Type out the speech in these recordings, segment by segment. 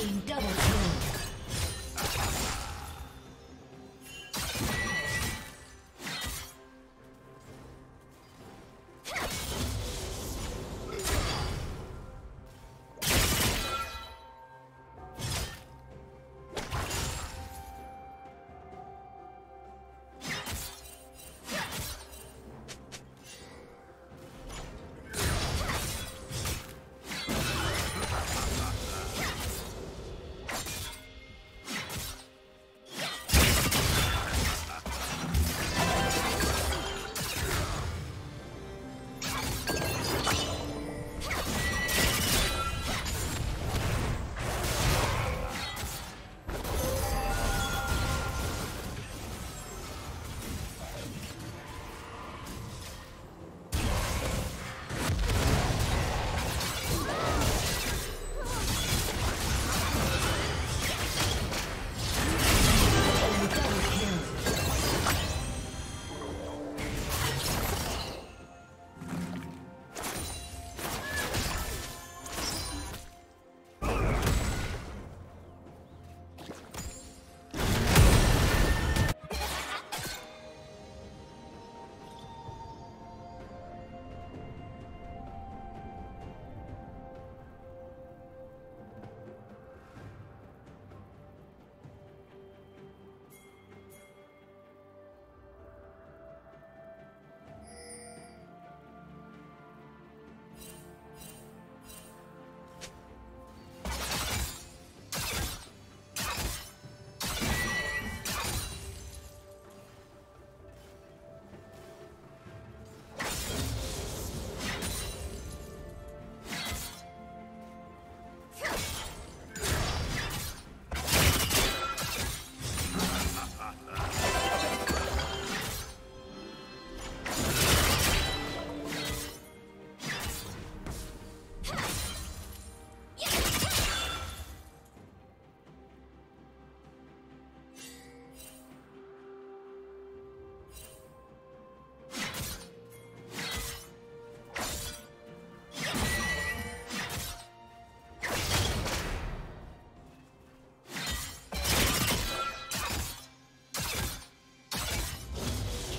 team double kill.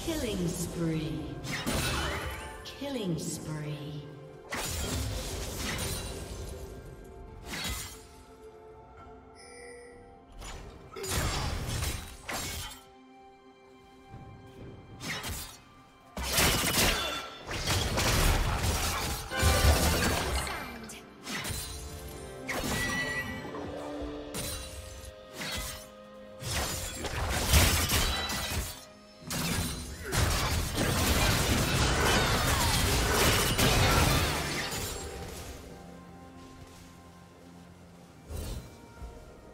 Killing spree. Killing spree.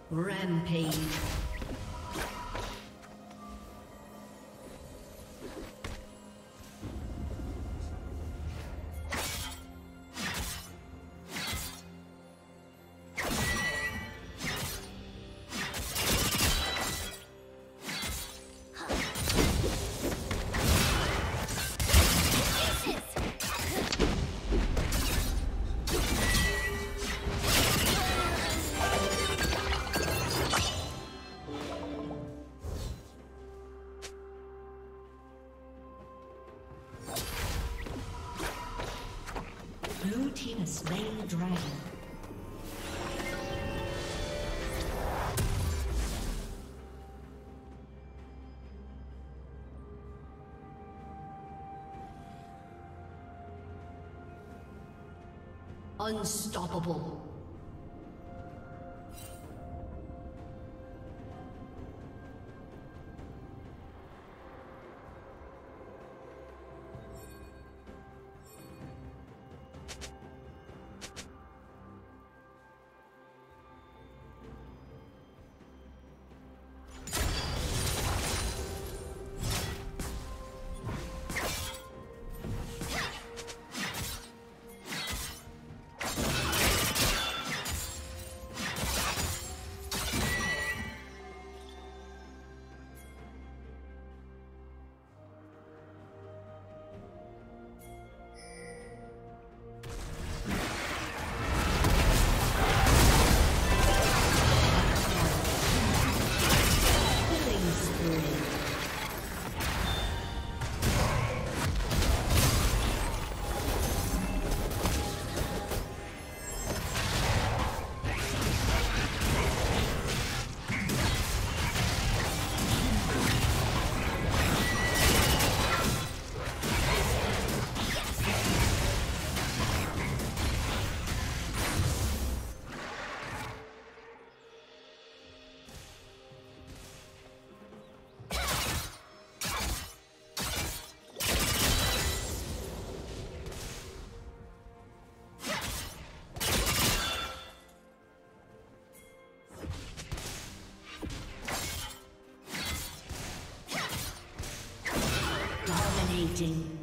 Rampage. Unstoppable. Dominating.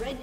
Red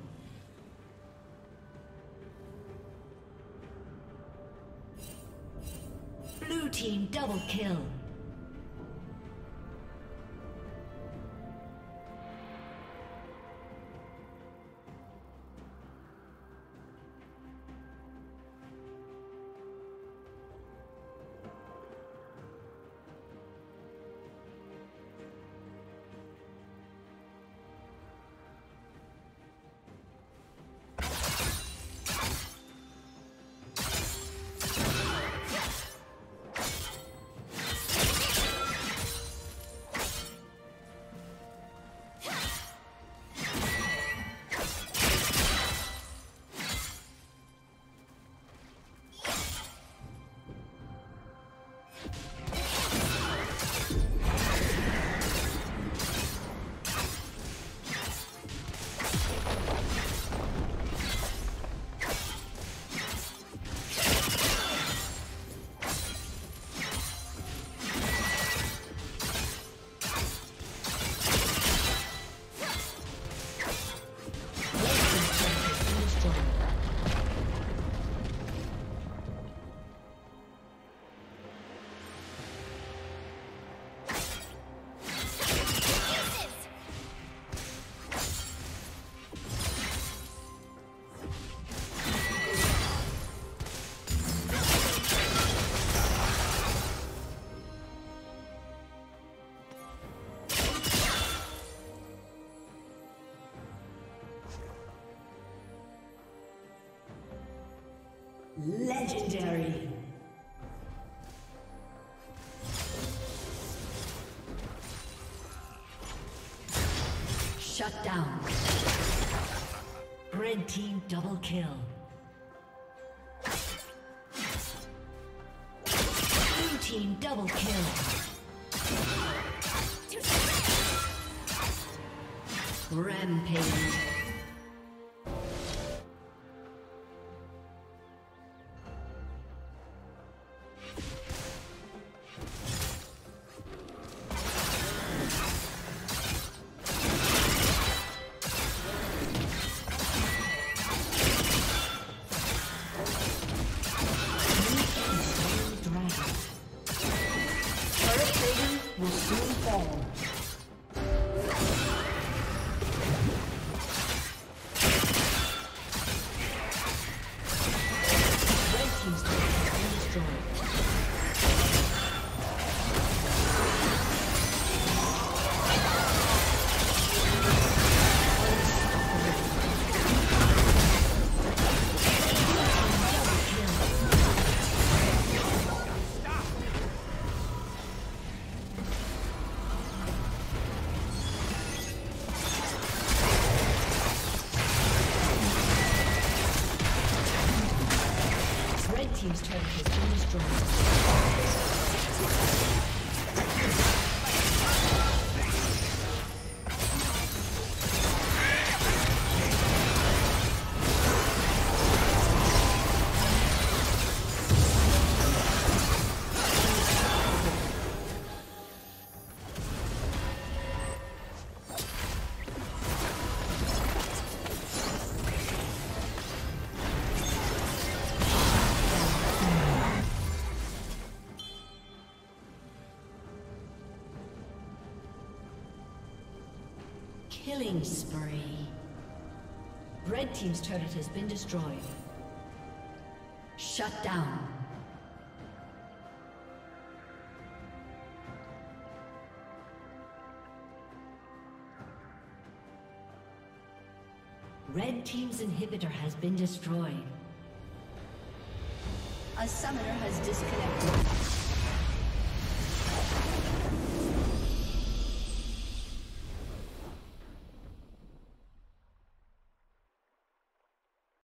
Blue team double kill. Legendary. Shut down. Red team double kill. Blue team double kill. Rampage. Killing spree. Red team's turret has been destroyed. Shut down. Red Team's inhibitor has been destroyed. A summoner has disconnected.